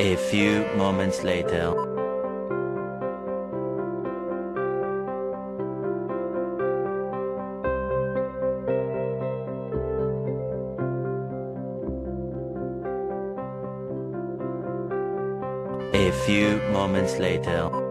A few moments later. A few moments later.